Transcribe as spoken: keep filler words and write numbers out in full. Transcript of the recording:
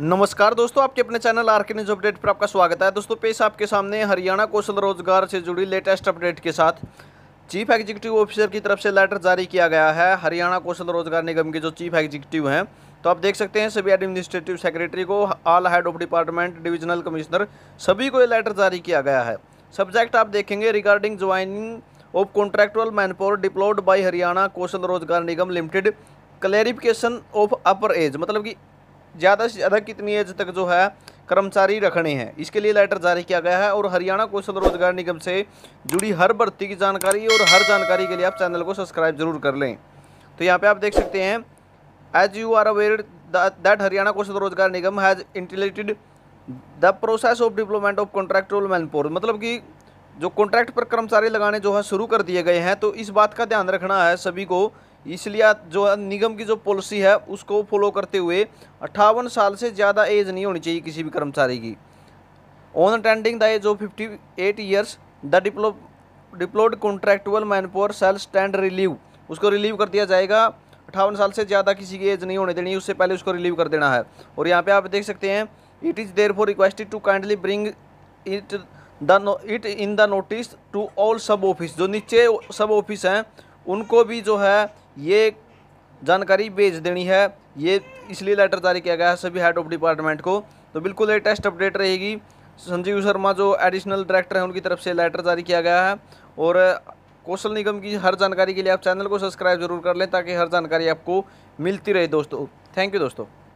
नमस्कार दोस्तों, आपके अपने channel R K news update पर आपका स्वागत है। दोस्तों, पेश आपके सामने हरियाणा कौशल रोजगार से जुड़ी लेटेस्ट अपडेट के साथ चीफ एग्जीक्यूटिव ऑफिसर की तरफ से लेटर जारी किया गया है। हरियाणा कौशल रोजगार निगम के जो चीफ एग्जीक्यूटिव हैं, तो आप देख सकते हैं सभी एडमिनिस्ट्रेटिव सेक्रेटरी को, all head of department, divisional commissioner, सभी को ये लेटर जारी किया गया है। सब्जेक्ट आप देखेंगे regarding joining of contractual manpower deployed by Haryana Kaushal Rozgar Nigam limited, clarification of upper age, मतलब कि ज़्यादा से ज़्यादा कितनी एज तक जो है कर्मचारी रखने हैं, इसके लिए लेटर जारी किया गया है। और हरियाणा कौशल रोजगार निगम से जुड़ी हर भर्ती की जानकारी और हर जानकारी के लिए आप चैनल को सब्सक्राइब जरूर कर लें। तो यहाँ पे आप देख सकते हैं, as you are aware that Haryana Kaushal Rozgar Nigam has initiated the process of deployment of contractual manpower, मतलब कि जो कॉन्ट्रैक्ट पर कर्मचारी लगाने जो है शुरू कर दिए गए हैं, तो इस बात का ध्यान रखना है सभी को। इसलिए जो निगम की जो पॉलिसी है उसको फॉलो करते हुए अट्ठावन साल से ज़्यादा एज नहीं होनी चाहिए किसी भी कर्मचारी की। On attending the age of fifty eight years the deploy deployed contractual manpower shall stand relieve, उसको रिलीव कर दिया जाएगा। अट्ठावन साल से ज़्यादा किसी की एज नहीं होने देनी, उससे पहले उसको रिलीव कर देना है। और यहाँ पे आप देख सकते हैं, it is therefore requested to kindly bring it the it in the notice to all sub office, जो नीचे सब ऑफिस हैं उनको भी जो है ये जानकारी भेज देनी है। ये इसलिए लेटर जारी किया गया है सभी हेड ऑफ डिपार्टमेंट को। तो बिल्कुल लेटेस्ट अपडेट रहेगी। संजीव शर्मा जो एडिशनल डायरेक्टर हैं उनकी तरफ से लेटर जारी किया गया है। और कौशल निगम की हर जानकारी के लिए आप चैनल को सब्सक्राइब जरूर कर लें ताकि हर जानकारी आपको मिलती रहे। दोस्तों, थैंक यू दोस्तों।